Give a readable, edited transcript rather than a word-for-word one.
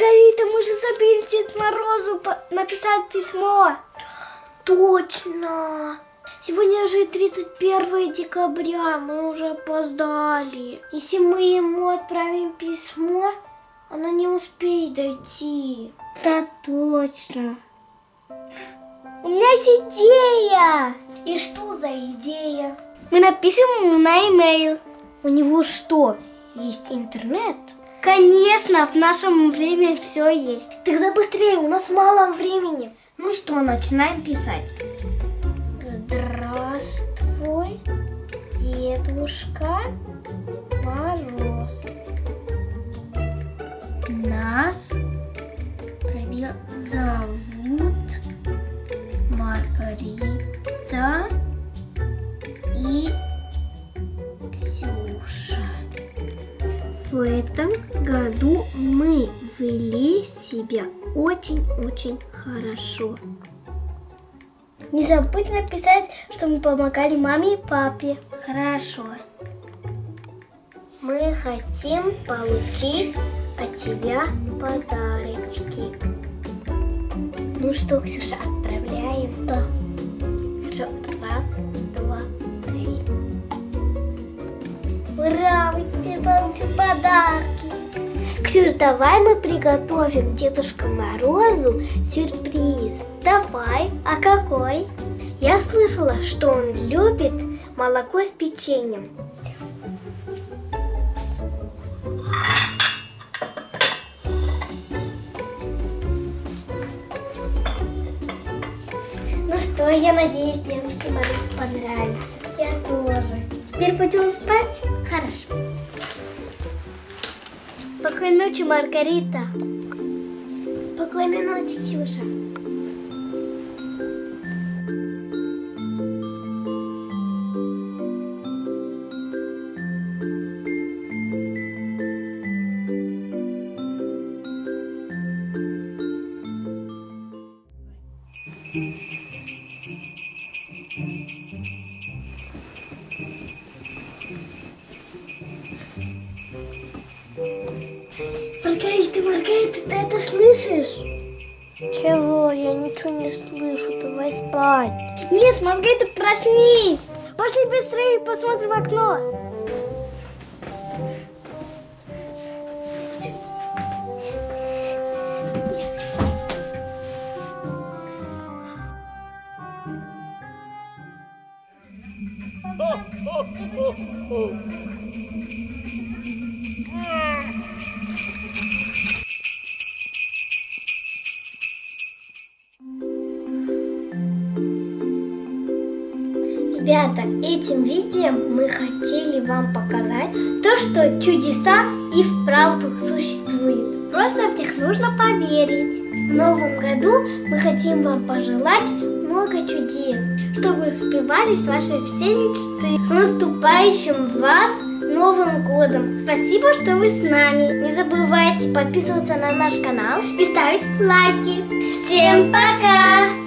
Маргарита, мы же забыли Дед Морозу написать письмо. Точно. Сегодня же 31 декабря, мы уже опоздали. Если мы ему отправим письмо, оно не успеет дойти. Да точно. У меня есть идея. И что за идея? Мы напишем ему на e-mail. У него что, есть интернет? Конечно, в нашем время все есть. Тогда быстрее, у нас мало времени. Ну что, начинаем писать. Здравствуй, Дедушка Мороз. Нас зовут Маргарита и Ксюша. В этом году мы вели себя очень-очень хорошо. Не забудь написать, что мы помогали маме и папе. Хорошо. Мы хотим получить от тебя подарочки. Ну что, Ксюша, отправляем? Да. Раз, два, три. Ура, мы теперь получим подарки. Ксюш, давай мы приготовим Дедушке Морозу сюрприз. Давай. А какой? Я слышала, что он любит молоко с печеньем. Ну что, я надеюсь, Дедушке Морозу понравится. Я тоже. Теперь пойдем спать? Хорошо. Спокойной ночи, Маргарита. Спокойной ночи, Ксюша. Маргарита, ты это слышишь? Чего? Я ничего не слышу, давай спать. Нет, Маргарита, проснись! Пошли быстрее, посмотри в окно. Ребята, этим видео мы хотели вам показать то, что чудеса и вправду существуют. Просто в них нужно поверить. В новом году мы хотим вам пожелать много чудес, чтобы сбывались ваши все мечты. С наступающим вас Новым годом! Спасибо, что вы с нами. Не забывайте подписываться на наш канал и ставить лайки. Всем пока!